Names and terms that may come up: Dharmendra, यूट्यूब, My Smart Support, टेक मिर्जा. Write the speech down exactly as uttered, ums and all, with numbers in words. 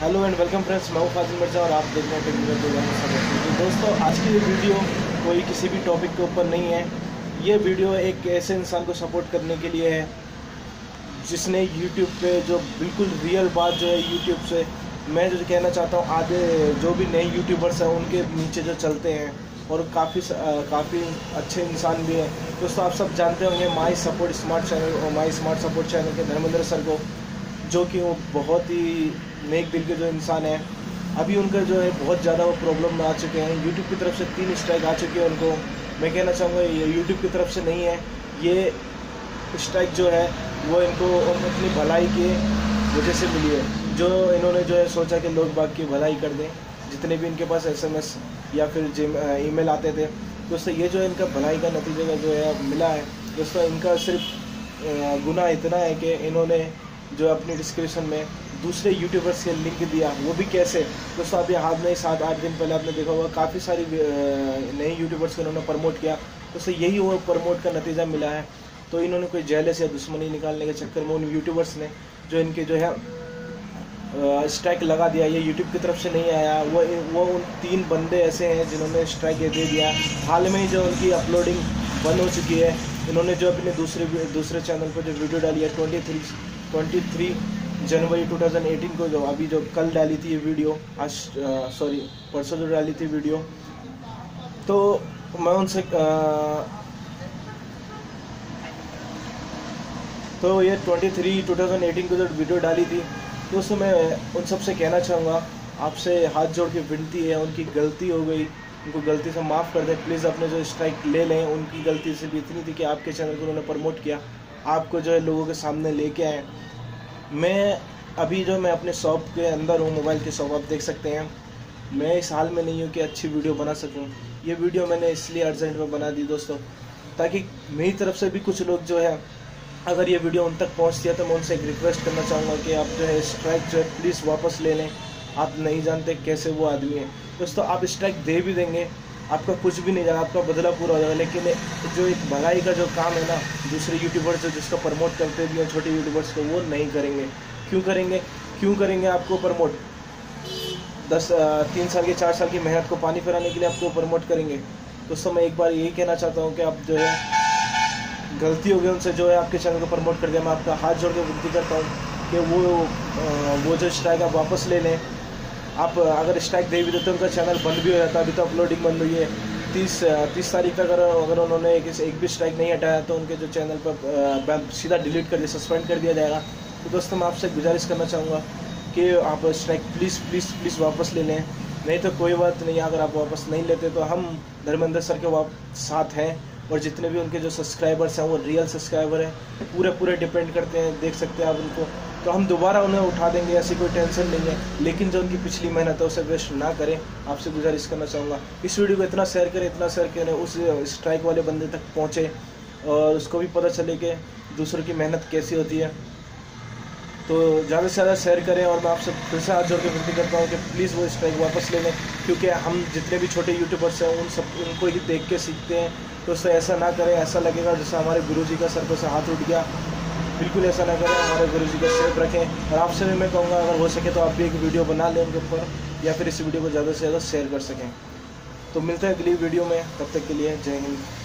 Hello and welcome friends, मैं हूं टेक मिर्जा और आप देख रहे हैं टेक मिर्जा। दोस्तों, आज की ये वीडियो कोई किसी भी टॉपिक के ऊपर नहीं है। ये वीडियो एक ऐसे इंसान को सपोर्ट करने के लिए है जिसने यूट्यूब पे जो बिल्कुल रियल बात जो है यूट्यूब से मैं जो कहना चाहता हूँ, आगे जो भी नए यूट्यूबर्स हैं उनके नीचे जो चलते हैं और काफ़ी काफ़ी अच्छे इंसान भी हैं। दोस्तों, आप सब जानते होंगे माई सपोर्ट स्मार्ट चैनल और माई स्मार्ट सपोर्ट चैनल के धर्मेंद्र सर को, जो कि वो बहुत ही नेक दिल के जो इंसान है। अभी उनका जो है बहुत ज़्यादा वो प्रॉब्लम में आ चुके हैं। यूट्यूब की तरफ से तीन स्ट्राइक आ चुके हैं उनको। मैं कहना चाहूँगा ये यूट्यूब की तरफ से नहीं है, ये स्ट्राइक जो है वो इनको अपनी भलाई की वजह से मिली है। जो इन्होंने जो है सोचा कि लोग बाग की भलाई कर दें, जितने भी इनके पास एस एम एस या फिर जिम ईमेल आते थे। दोस्तों, ये जो है इनका भलाई का नतीजे का जो है मिला है। दोस्तों, इनका सिर्फ गुनाह इतना है कि इन्होंने जो अपनी डिस्क्रिप्शन में दूसरे यूट्यूबर्स के लिंक दिया, वो भी कैसे। दोस्तों, अभी हाथ में सात आठ दिन पहले आपने देखा होगा काफ़ी सारी नए यूट्यूबर्स को इन्होंने प्रमोट किया। दोस्तों, यही वो प्रमोट का नतीजा मिला है। तो इन्होंने कोई जेलस या दुश्मनी निकालने के चक्कर में उन यूट्यूबर्स ने जो इनके जो है स्ट्राइक लगा दिया। ये यूट्यूब की तरफ से नहीं आया, वो वो उन तीन बंदे ऐसे हैं जिन्होंने स्ट्राइक दे दिया। हाल में जो उनकी अपलोडिंग बंद हो चुकी है। इन्होंने जो अपने दूसरे दूसरे चैनल पर जो वीडियो डाली है twenty three twenty three January two thousand eighteen को, जो अभी जो कल डाली थी ये वीडियो, आज सॉरी परसों जो डाली थी वीडियो, तो मैं उनसे आ, तो ये तेईस दो हज़ार अठारह को जो वीडियो डाली थी, तो उसमें मैं उन सबसे कहना चाहूँगा, आपसे हाथ जोड़ के विनती है, उनकी गलती हो गई, उनको गलती से माफ़ कर दें प्लीज़। अपने जो स्ट्राइक ले लें, उनकी गलती से भी इतनी थी कि आपके चैनल को उन्होंने प्रमोट किया, आपको जो है लोगों के सामने लेके आए। मैं अभी जो मैं अपने शॉप के अंदर हूँ, मोबाइल की शॉप, आप देख सकते हैं। मैं इस हाल में नहीं हूँ कि अच्छी वीडियो बना सकूँ। ये वीडियो मैंने इसलिए अर्जेंट में बना दी दोस्तों, ताकि मेरी तरफ से भी कुछ लोग जो है, अगर ये वीडियो उन तक पहुँचती है तो मैं उनसे एक रिक्वेस्ट करना चाहूँगा कि आप जो है स्ट्राइक जो है प्लीज़ वापस ले लें। आप नहीं जानते कैसे वो आदमी है दोस्तों। आप स्ट्राइक दे भी देंगे, आपका कुछ भी नहीं जाएगा, आपका बदला पूरा हो जाएगा। लेकिन जो एक भलाई का जो काम है ना, दूसरे यूट्यूबर्स जो जिसको प्रमोट करते भी हैं छोटे यूट्यूबर्स को, वो नहीं करेंगे। क्यों करेंगे क्यों करेंगे आपको प्रमोट? दस तीन साल की चार साल की मेहनत को पानी फिराने के लिए आपको प्रमोट करेंगे। दोस्तों, मैं एक बार यही कहना चाहता हूँ कि आप जो है गलती हो गई उनसे जो है आपके चैनल को प्रमोट कर दिया। मैं आपका हाथ जोड़ के विनती करता हूँ कि वो वो जो स्ट्राइक आप वापस ले लें। आप अगर स्ट्राइक दे भी देते तो उनका चैनल बंद भी हो जाता। अभी तो अपलोडिंग बंद हुई है तीस तीस तारीख तक। अगर अगर उन्होंने एक, एक भी स्ट्राइक नहीं हटाया तो उनके जो चैनल पर सीधा डिलीट कर दिया, सस्पेंड कर दिया जाएगा। तो दोस्तों, मैं आपसे गुजारिश करना चाहूँगा कि आप स्ट्राइक प्लीज़ प्लीज़ प्लीज़ वापस ले लें, नहीं तो कोई बात नहीं। अगर आप वापस नहीं लेते तो हम धर्मेंद्र सर के साथ हैं, और जितने भी उनके जो सब्सक्राइबर्स हैं वो रियल सब्सक्राइबर हैं, पूरे पूरे डिपेंड करते हैं, देख सकते हैं आप उनको। तो हम दोबारा उन्हें उठा देंगे, ऐसी कोई टेंशन नहीं है। लेकिन जो उनकी पिछली मेहनत है उसे वेस्ट ना करें, आपसे गुजारिश करना चाहूँगा। इस वीडियो को इतना शेयर करें, इतना शेयर करें उस स्ट्राइक वाले बंदे तक पहुँचे और उसको भी पता चले कि दूसरों की मेहनत कैसी होती है। तो ज़्यादा से ज़्यादा शेयर करें, और मैं आपसे फिर से हाथ जोड़ के विनती करता हूँ कि प्लीज़ वो स्ट्राइक वापस ले लें, क्योंकि हम जितने भी छोटे यूट्यूबर्स हैं उन सब उनको ही देख के सीखते हैं। तो उससे ऐसा ना करें, ऐसा लगेगा जैसे हमारे गुरुजी का सर पर से हाथ उठ गया। बिल्कुल ऐसा ना करें, हमारे गुरुजी को सेफ रखें। और आपसे भी मैं कहूँगा, अगर हो सके तो आप भी एक वीडियो बना लें उनके ऊपर, या फिर इस वीडियो को ज़्यादा से ज़्यादा शेयर कर सकें। तो मिलते हैं अगली वीडियो में, तब तक के लिए जय हिंद।